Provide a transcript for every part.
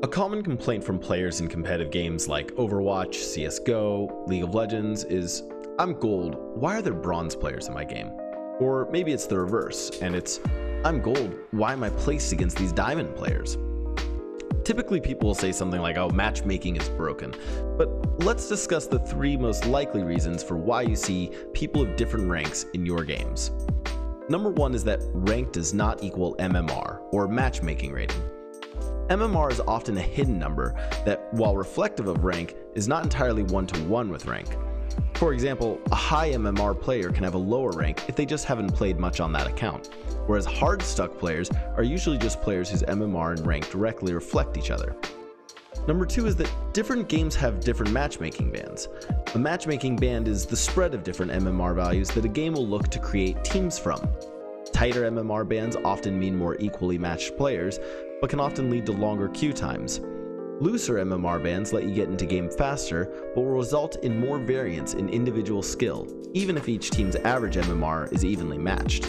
A common complaint from players in competitive games like Overwatch, CSGO, League of Legends is, "I'm gold, why are there bronze players in my game?" Or maybe it's the reverse, and it's, "I'm gold, why am I placed against these diamond players?" Typically people will say something like, "Oh, matchmaking is broken." But let's discuss the three most likely reasons for why you see people of different ranks in your games. Number one is that rank does not equal MMR, or matchmaking rating. MMR is often a hidden number that, while reflective of rank, is not entirely one-to-one with rank. For example, a high MMR player can have a lower rank if they just haven't played much on that account, whereas hard-stuck players are usually just players whose MMR and rank directly reflect each other. Number two is that different games have different matchmaking bands. A matchmaking band is the spread of different MMR values that a game will look to create teams from. Tighter MMR bands often mean more equally matched players, but can often lead to longer queue times. Looser MMR bands let you get into game faster, but will result in more variance in individual skill, even if each team's average MMR is evenly matched.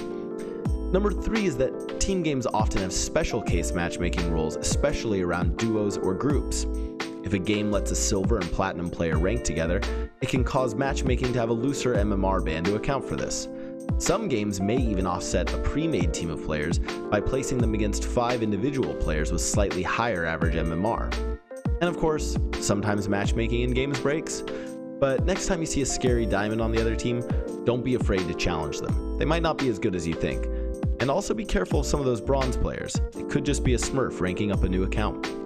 Number three is that team games often have special case matchmaking rules, especially around duos or groups. If a game lets a silver and platinum player rank together, it can cause matchmaking to have a looser MMR band to account for this. Some games may even offset a pre-made team of players by placing them against 5 individual players with slightly higher average MMR. And of course, sometimes matchmaking in games breaks. But next time you see a scary diamond on the other team, don't be afraid to challenge them. They might not be as good as you think. And also be careful of some of those bronze players. It could just be a smurf ranking up a new account.